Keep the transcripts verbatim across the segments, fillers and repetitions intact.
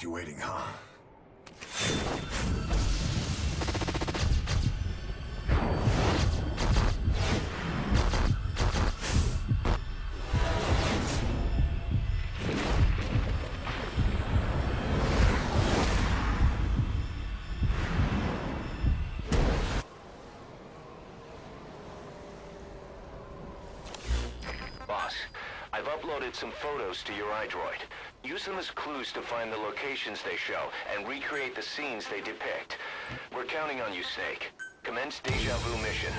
kept you waiting, huh? I've uploaded some photos to your iDroid. Use them as clues to find the locations they show and recreate the scenes they depict. We're counting on you, Snake. Commence Déjà Vu mission.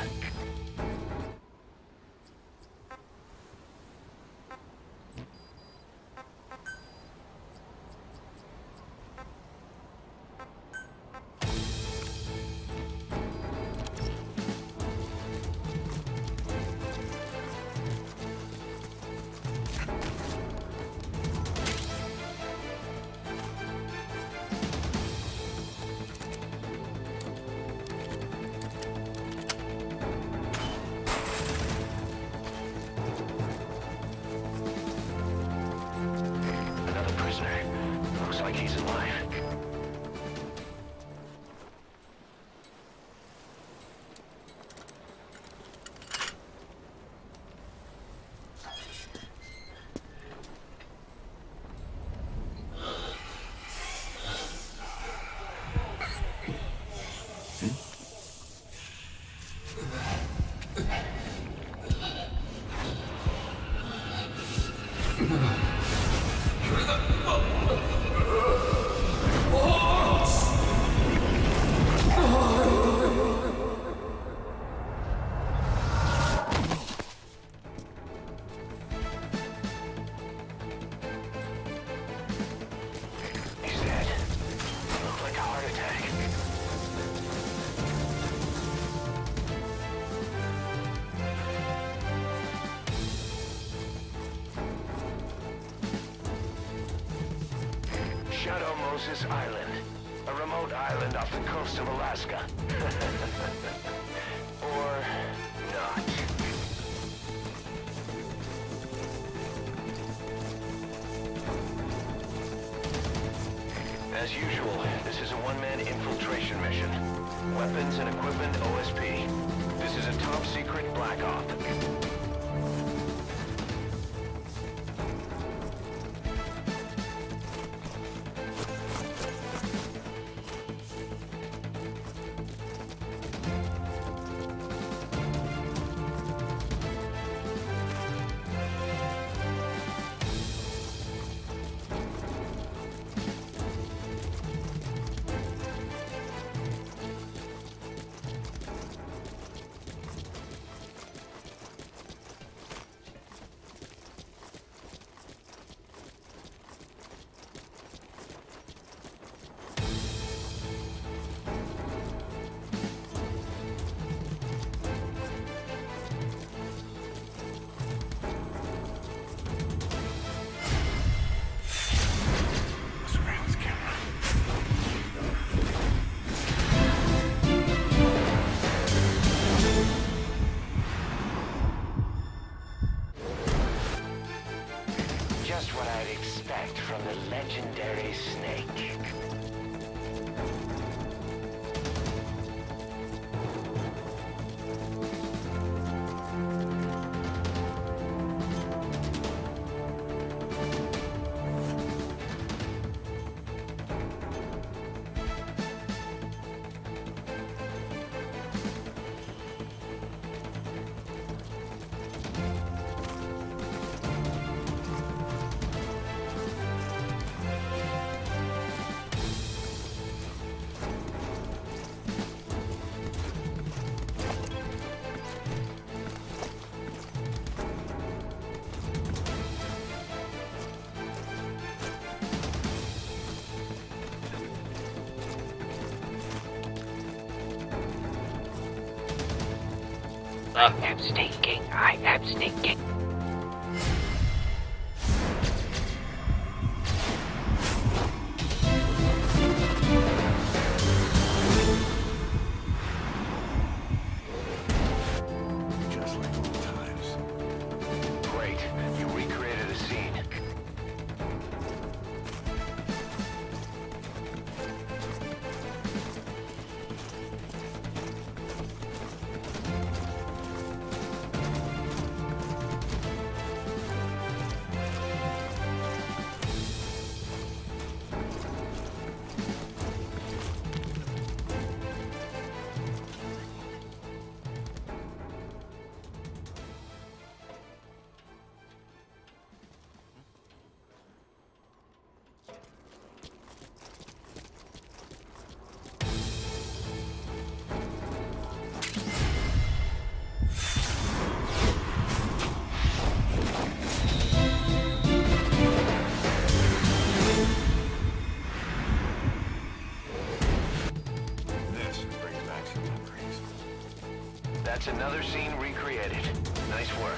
Shadow Moses Island, a remote island off the coast of Alaska. Or not. As usual, this is a one-man infiltration mission. Weapons and equipment O S P. This is a top-secret black op. From the legendary Snake. I am sneaking, I am sneaking. Just like old times. Great, you recreated a scene. been recreated. Nice work.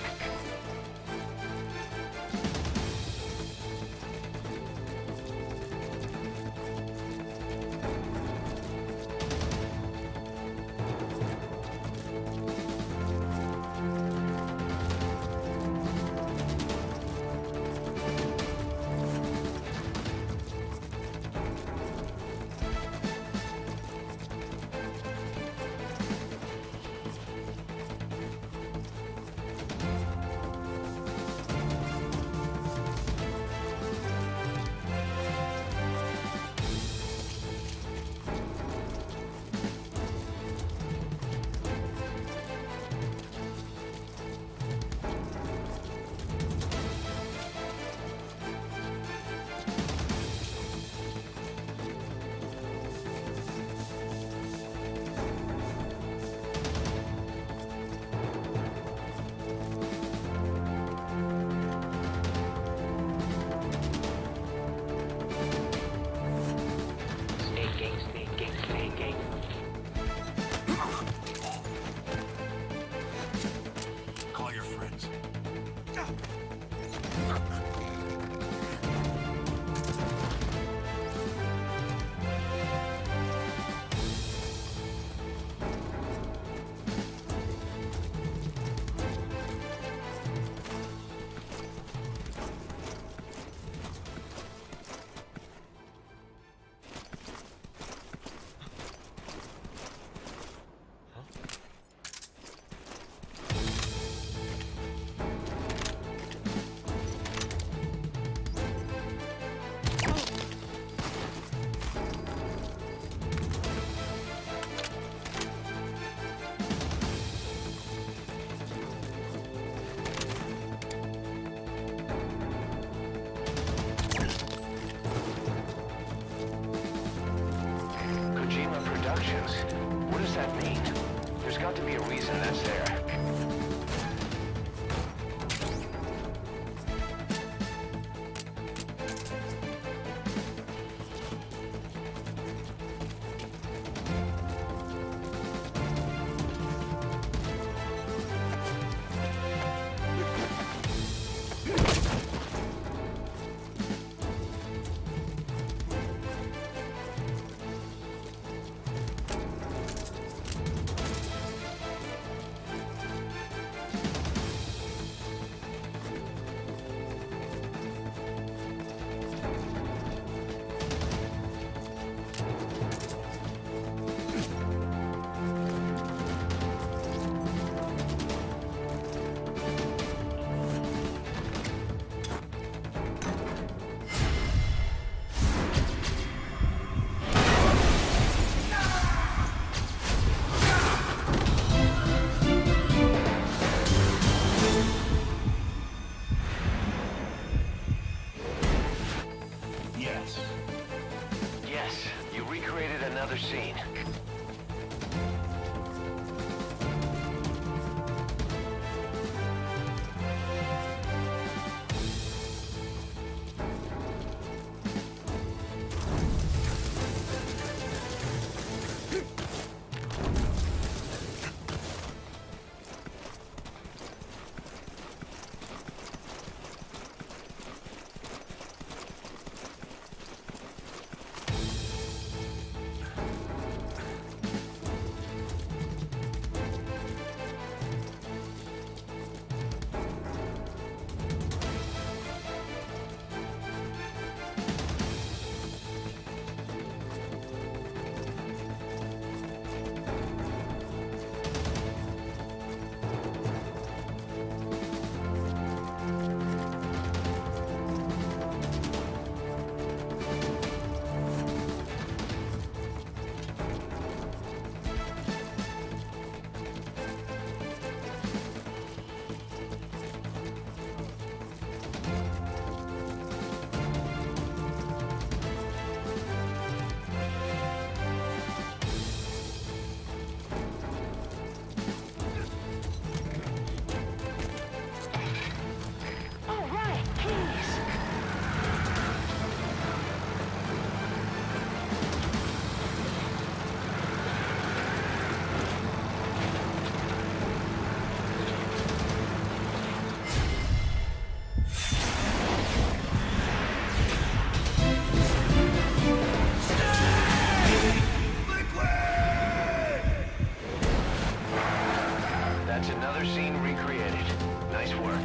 being recreated. Nice work.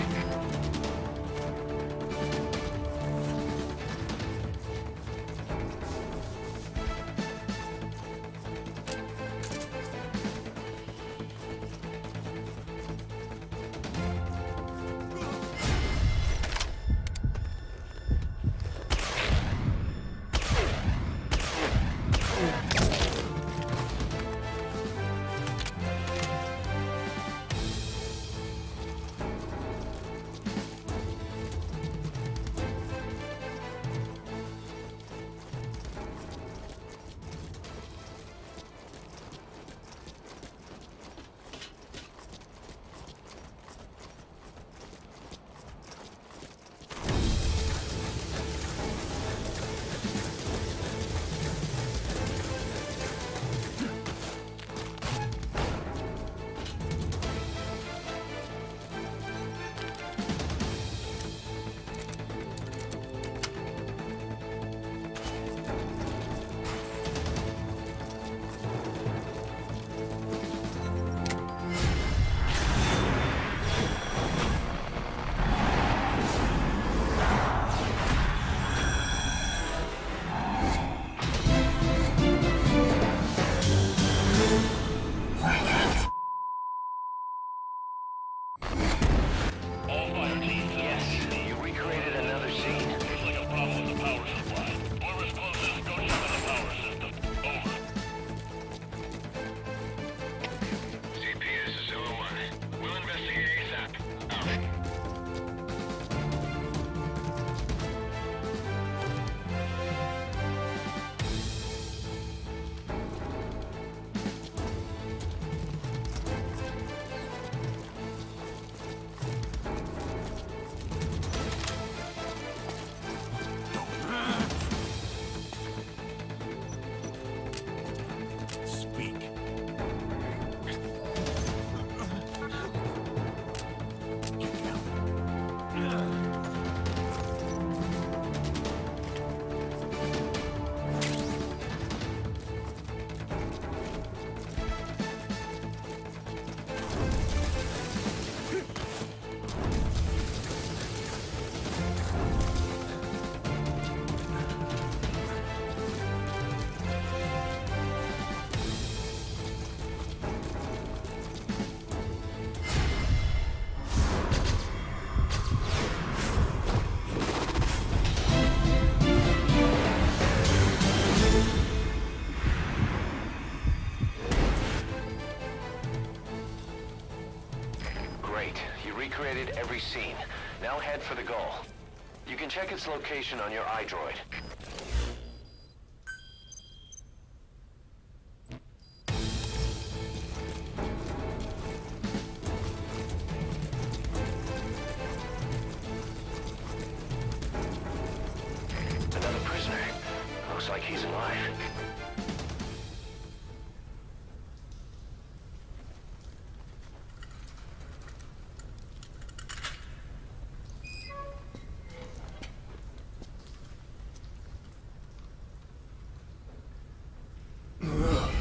Recreated every scene. Now head for the goal. You can check its location on your iDroid. Another prisoner. Looks like he's alive. Oh!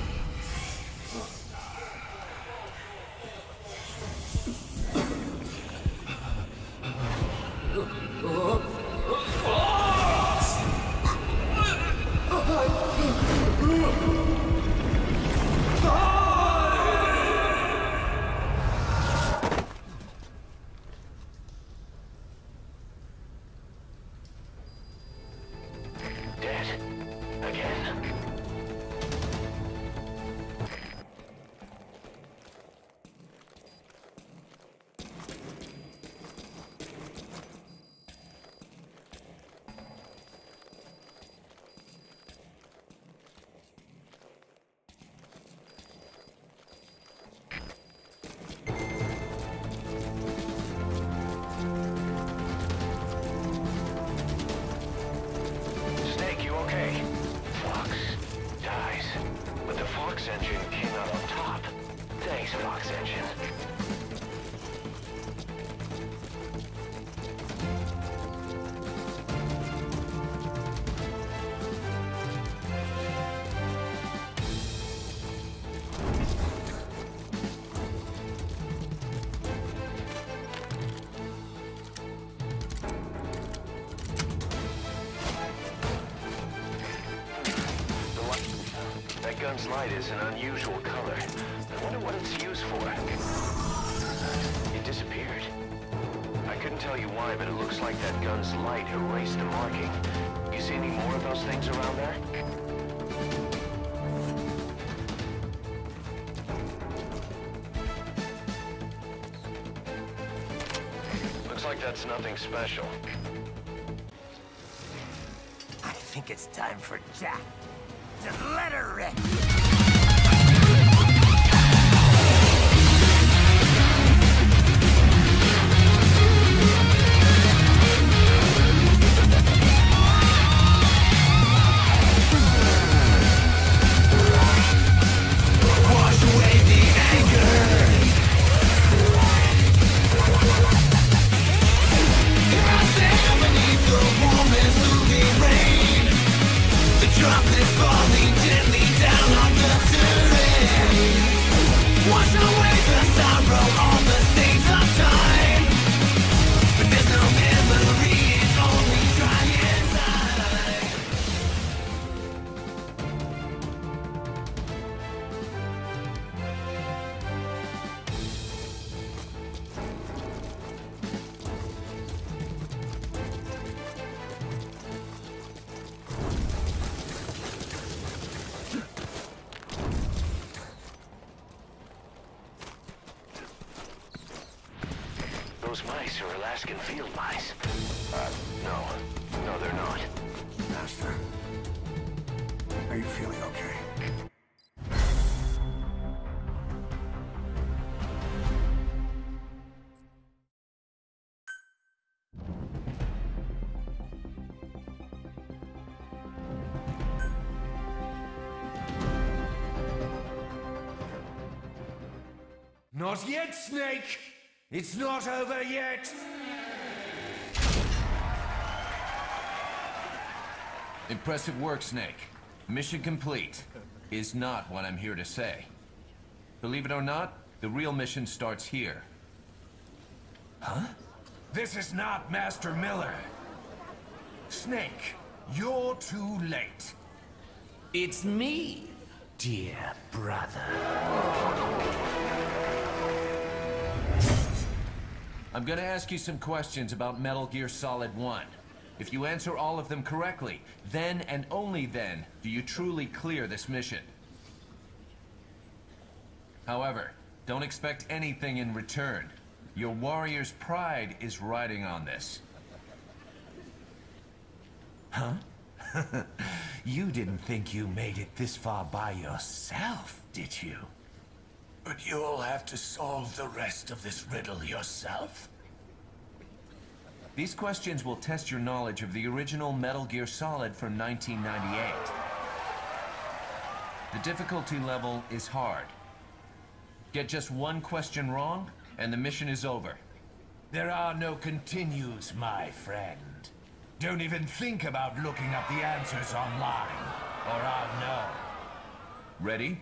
orange light is an unusual color. I wonder what it's used for. It disappeared. I couldn't tell you why, but it looks like that gun's light erased the marking. You see any more of those things around there? Looks like that's nothing special. I think it's time for Jack to let her rip. Those mice are Alaskan field mice. Uh, no. No, they're not. Master, are you feeling okay? Not yet, Snake! It's not over yet! Impressive work, Snake. Mission complete is not what I'm here to say. Believe it or not, the real mission starts here. Huh? This is not Master Miller. Snake, you're too late. It's me, dear brother. I'm gonna ask you some questions about Metal Gear Solid one. If you answer all of them correctly, then and only then do you truly clear this mission. However, don't expect anything in return. Your warrior's pride is riding on this. Huh? You didn't think you made it this far by yourself, did you? But you'll have to solve the rest of this riddle yourself. These questions will test your knowledge of the original Metal Gear Solid from nineteen ninety-eight. The difficulty level is hard. Get just one question wrong, and the mission is over. There are no continues, my friend. Don't even think about looking up the answers online, or I'll know. Ready?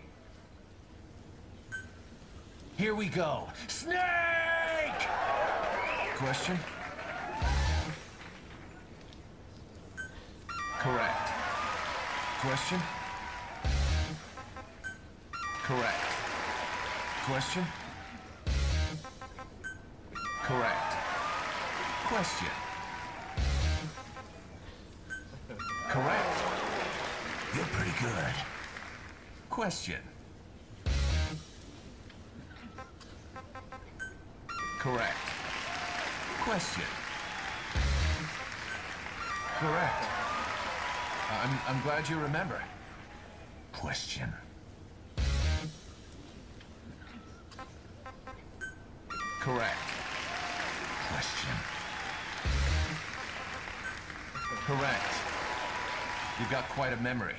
Here we go. Snake! Question? Correct. Question? Correct. Question? Correct. Question? Correct. You're pretty good. Question? Correct. Question. Correct. I'm, I'm glad you remember. Question. Correct. Question. Correct. You've got quite a memory.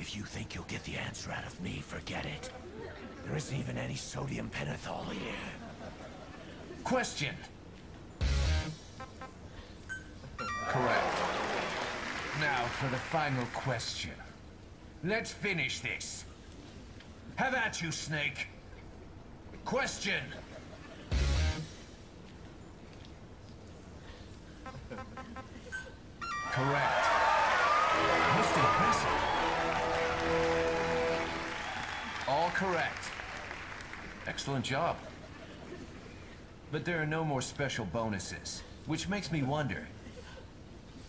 If you think you'll get the answer out of me, forget it. There isn't even any sodium pentothal here. Question. Correct. Now for the final question. Let's finish this. Have at you, Snake. Question. Correct. Most impressive. excellent job. But there are no more special bonuses, which makes me wonder,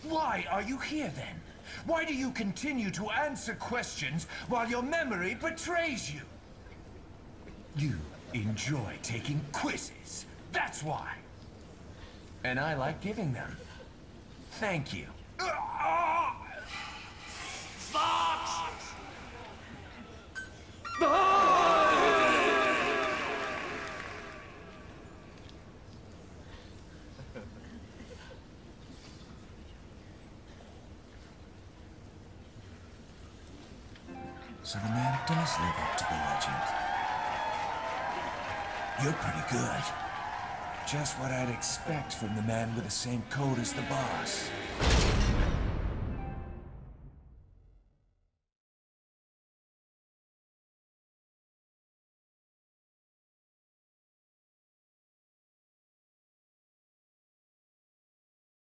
why are you here then? Why do you continue to answer questions while your memory betrays you? You enjoy taking quizzes, that's why. And I like giving them. Thank you. Fox! So the man does live up to the legend. You're pretty good. Just what I'd expect from the man with the same code as the boss.